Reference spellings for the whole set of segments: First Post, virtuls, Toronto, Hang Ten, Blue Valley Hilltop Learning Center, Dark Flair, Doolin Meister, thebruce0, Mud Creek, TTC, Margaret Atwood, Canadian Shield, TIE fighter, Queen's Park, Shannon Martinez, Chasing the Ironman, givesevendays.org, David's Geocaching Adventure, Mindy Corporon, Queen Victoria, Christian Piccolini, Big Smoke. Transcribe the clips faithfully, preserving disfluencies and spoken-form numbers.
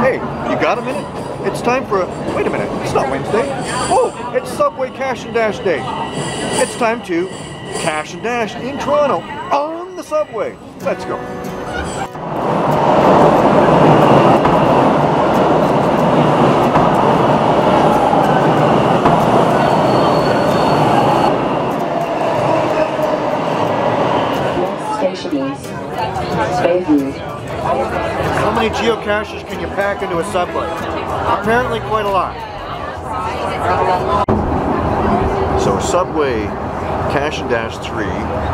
Hey, you got a minute? It's time for a... Wait a minute, it's not Wednesday. Oh, it's Subway Cash and Dash Day. It's time to Cash and Dash in Toronto on the subway. Let's go. How many geocaches can you pack into a subway? Apparently quite a lot. So Subway Cache and Dash three,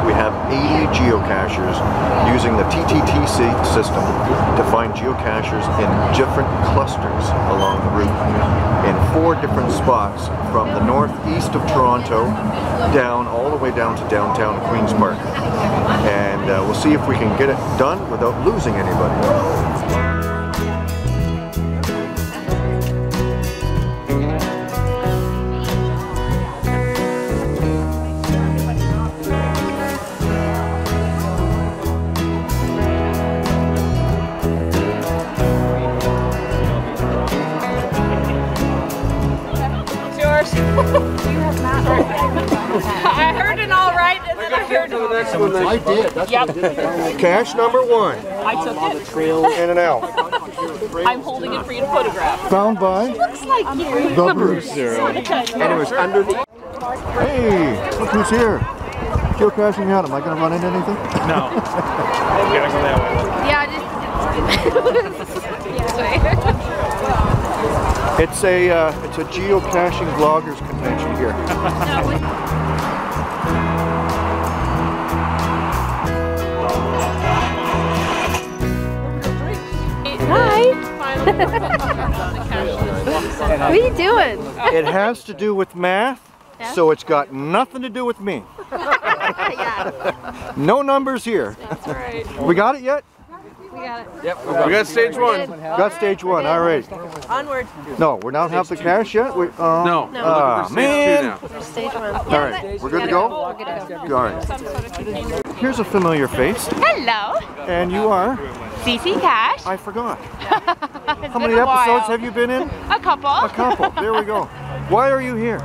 we have eighty geocachers using the T T C system to find geocachers in different clusters along the route in four different spots from the northeast of Toronto down all the way down to downtown Queen's Park. And uh, we'll see if we can get it done without losing anybody. I heard an all right, and then I heard an all right. I did. That's yep. What I did. Cache number one. I took it. In and out. I'm holding it for you to photograph. Found by. She looks like you. The Bruiser. And it was under. Hey, look who's here. Joe crashing out. Am I gonna run into anything? No. You gotta go that way. Yeah, just. It's a uh, it's a geocaching vloggers convention here. Hi. What are you doing? It has to do with math, yeah? So it's got nothing to do with me. Yeah. No numbers here. That's right. We got it yet? We got it. Yep, we got, we got stage one. We got stage one, all right. Onward. No, we're not half the cash yet? We, uh, no. No. Uh, man. Stage one. All right, we're good to go? We're good to go. All right. Here's a familiar face. Hello. And you are? C C Cash. I forgot. How many episodes have you been in? A couple. A couple, there we go. Why are you here?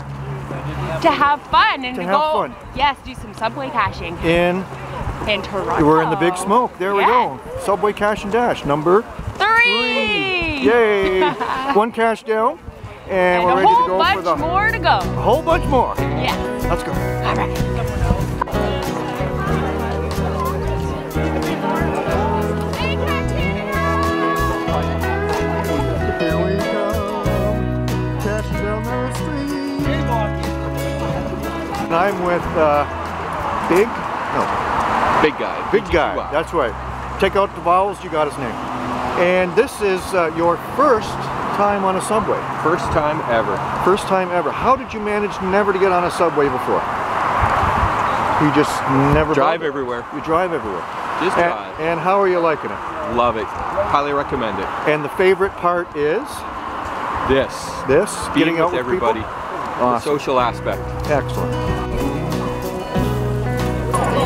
To have fun and to, to have go, fun. Yes, do some subway caching. In? In Toronto. We're in the big smoke. There yes. we go. Subway Cash and Dash number three. three. Yay! One cash down, and, and we're ready to go for the. A whole bunch more to go. A whole bunch more. Yeah. Let's go. All right. Here we go. Cash down the street. And I'm with uh, Big. No. Big Guy. Big Guy, that's right. Take out the vowels, you got his name. And this is uh, your first time on a subway. First time ever. First time ever. How did you manage never to get on a subway before? You just never... Drive everywhere. You drive everywhere. Just and, drive. And how are you liking it? Love it. Highly recommend it. And the favorite part is? This. This? Being getting out with, with everybody. Awesome. The social aspect. Excellent.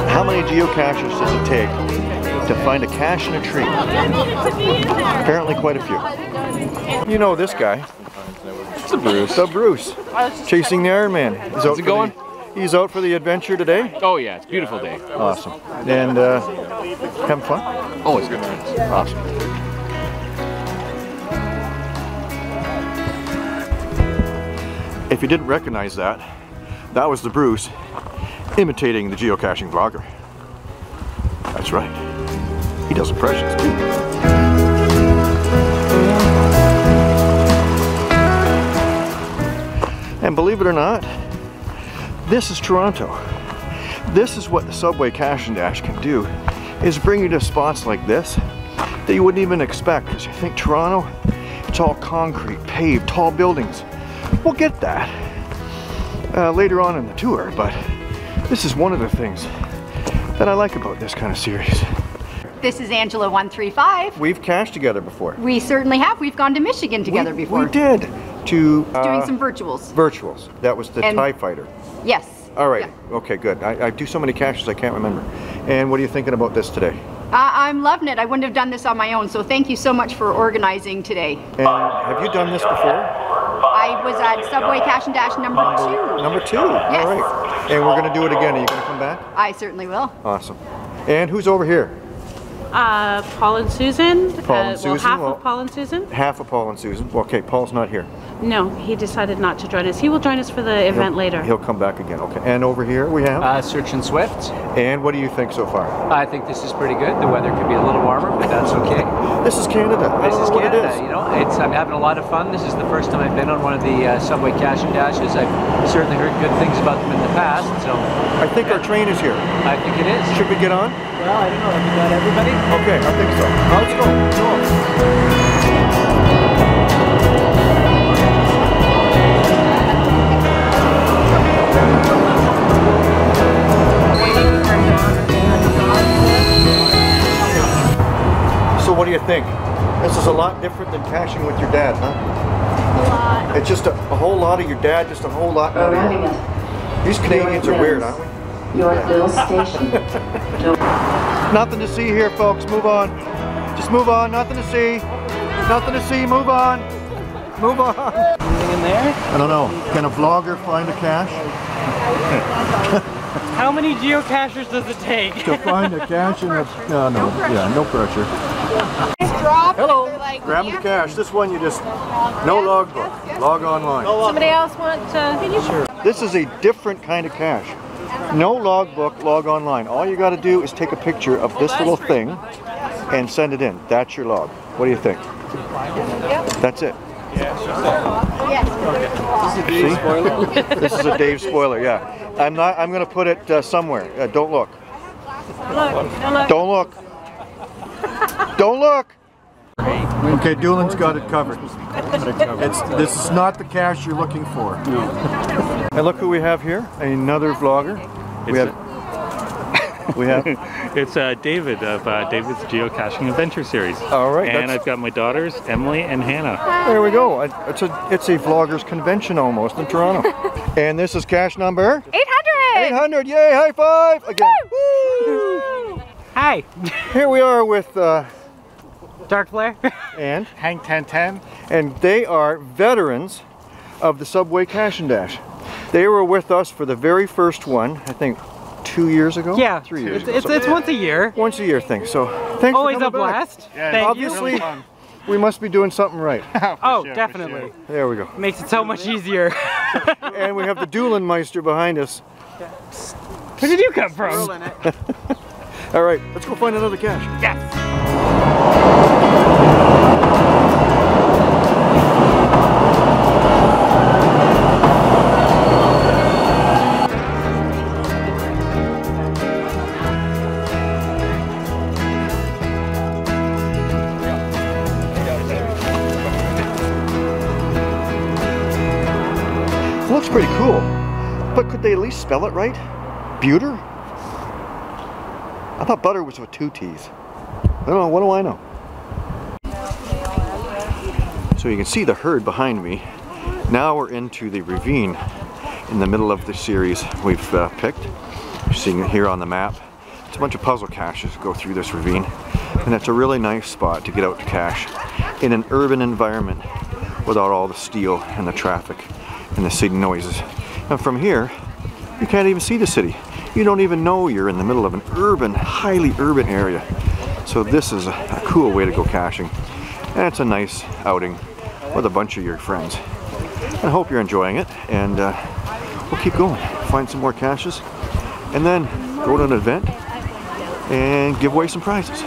How many geocaches does it take to find a cache in a tree? Apparently quite a few. You know this guy. It's the Bruce. The Bruce. Chasing the Iron Man. How's it going? The, he's out for the adventure today? Oh yeah, it's a beautiful day. Awesome. And uh, having fun? Always good friends. Awesome. If you didn't recognize that, that was the Bruce. Imitating the geocaching vlogger. That's right. He does impressions too. And believe it or not, this is Toronto. This is what the Subway Cache and Dash can do, is bring you to spots like this that you wouldn't even expect, because you think Toronto, it's all concrete, paved, tall buildings. We'll get that uh, later on in the tour, but this is one of the things that I like about this kind of series. This is Angela one three five. We've cached together before. We certainly have. We've gone to Michigan together we, before. We did. To uh, doing some virtuals. Virtuals. That was the and TIE fighter. Yes. All right. Yeah. Okay, good. I, I do so many caches I can't remember. And what are you thinking about this today? I I'm loving it. I wouldn't have done this on my own, so thank you so much for organizing today. And have you done this before? I was at Subway Cash and Dash number two. Number two? Yes. All right. And we're going to do it again. Are you going to come back? I certainly will. Awesome. And who's over here? Uh, Paul and Susan. Paul and uh, Susan. Well, half well, of Paul and Susan. Half of Paul and Susan. Okay, Paul's not here. No, he decided not to join us. He will join us for the event he'll, later. He'll come back again. Okay. And over here we have? Uh, Search and Swift. And what do you think so far? I think this is pretty good. The weather could be a little warmer, but that's okay. This is Canada. This is Canada. It is. You know, it's, I'm having a lot of fun. This is the first time I've been on one of the uh, Subway Cash and Dashes. I've certainly heard good things about them in the past. So I think yeah. our train is here. I think it is. Should we get on? Well, I don't know. Have we got everybody? Okay, I think so. Let's go. So what do you think? This is a lot different than caching with your dad, huh? A lot. It's just a, a whole lot of your dad, just a whole lot out of you. These Canadians are weird, aren't we? Your little station. Nothing to see here, folks. Move on. Just move on. Nothing to see. Nothing to see. Move on. Move on. Anything in there? I don't know. Can a vlogger find a cache? How many geocachers does it take to find a cache? No, in the, uh, no, no pressure. Yeah, no pressure. Hello. Like, grab yeah. the cache. This one you just no logbook. Yes, yes. Log online. No log Somebody book. else want to? Sure. This is a different kind of cache. No logbook, log online. All you got to do is take a picture of this little thing and send it in. That's your log. What do you think? That's it. See? This is a Dave spoiler. Yeah. I'm not. I'm gonna put it uh, somewhere. Uh, don't look. Don't look. Don't look. Okay, Doolin's got it covered. It's, this is not the cache you're looking for. No. And look who we have here, another vlogger. It's we have. A, we have. It's uh, David of uh, David's Geocaching Adventure series. All right. And I've got my daughters, Emily and Hannah. There we go. It's a it's a vloggers convention almost in Toronto. And this is cache number eight hundred. eight hundred. Yay! High five again. Woo! Woo! Hi. Here we are with. Uh, Dark Flair and Hang Ten Ten, and they are veterans of the Subway Cash and Dash. They were with us for the very first one, I think, two years ago. Yeah, three years. It's, ago, it's, so. it's once a year. Once a year thing. So thanks. Always for a blast. Yeah, Thank obviously, you. we must be doing something right. oh, sure, definitely. Sure. There we go. Makes it so much easier. And we have the Doolin Meister behind us. Where did you come from? All right, let's go find another cache. Yes. Looks pretty cool, but could they at least spell it right? Buter? I thought butter was with two T's. I don't know, what do I know? So you can see the herd behind me. Now we're into the ravine in the middle of the series we've uh, picked. You're seeing it here on the map. It's a bunch of puzzle caches that go through this ravine, and it's a really nice spot to get out to cache in an urban environment without all the steel and the traffic and the city noises. And from here, you can't even see the city. You don't even know you're in the middle of an urban, highly urban area. So this is a, a cool way to go caching, and it's a nice outing with a bunch of your friends. I hope you're enjoying it, and uh, we'll keep going, find some more caches, and then go to an event and give away some prizes.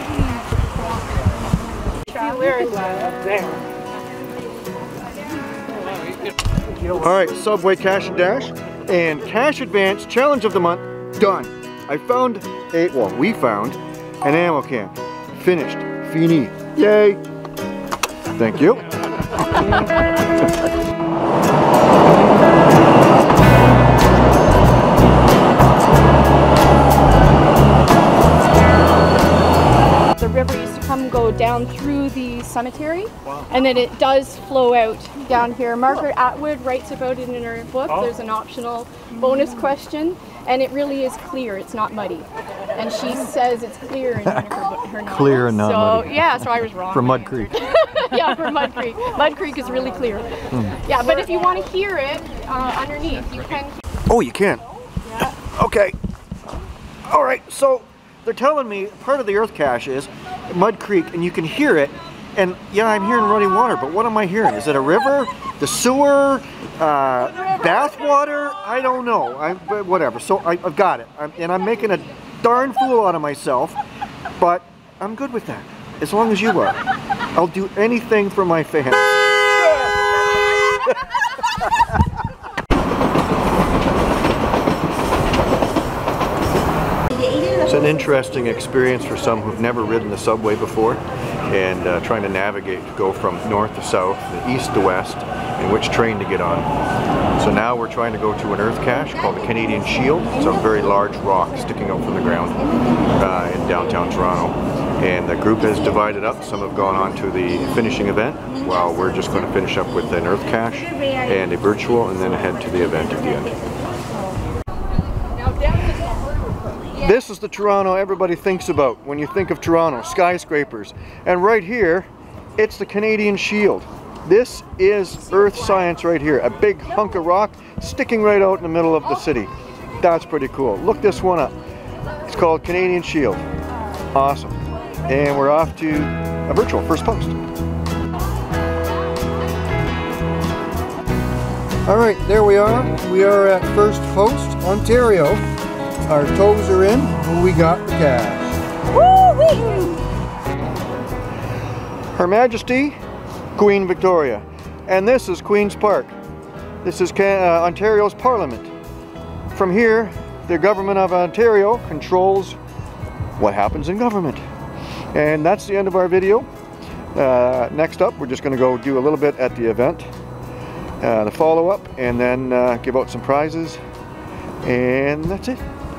Alright, Subway Cache and Dash and Cache Advance Challenge of the Month, done. I found a, well, we found an ammo can. Finished. Fini. Yay! Thank you. Go down through the cemetery, wow. and then it does flow out down here. Margaret Atwood writes about it in her book. Oh. There's an optional bonus question and it really is clear, it's not muddy. And she says it's clear in one of her, her novels. Clear and not so, muddy. Yeah, so I was wrong. From Mud Creek. Yeah, from Mud Creek. Mud Creek is really clear. Mm. Yeah, but if you want to hear it uh, underneath, you can hear. Oh, you can? Yeah. Okay. All right, so they're telling me part of the earth cache is Mud Creek, and you can hear it. And yeah, I'm hearing running water, but what am I hearing? Is it a river? The sewer? Uh, bath water? I don't know. I, whatever. So I, I've got it. I'm, and I'm making a darn fool out of myself, but I'm good with that. As long as you are. I'll do anything for my fans. It's an interesting experience for some who've never ridden the subway before, and uh, trying to navigate to go from north to south, to east to west, and which train to get on. So now we're trying to go to an earth cache called the Canadian Shield. It's a very large rock sticking out from the ground uh, in downtown Toronto. And the group has divided up. Some have gone on to the finishing event, while we're just going to finish up with an earth cache and a virtual, and then head to the event at the end. This is the Toronto everybody thinks about when you think of Toronto, skyscrapers. And right here, it's the Canadian Shield. This is earth science right here, a big hunk of rock sticking right out in the middle of the city. That's pretty cool. Look this one up. It's called Canadian Shield. Awesome. And we're off to a virtual First Post. All right, there we are. We are at First Post, Ontario. Our toes are in, and we got the cash. Woo-wee! Her Majesty, Queen Victoria. And this is Queen's Park. This is Can uh, Ontario's Parliament. From here, the government of Ontario controls what happens in government. And that's the end of our video. Uh, next up, we're just gonna go do a little bit at the event, uh, the follow-up, and then uh, give out some prizes. And that's it.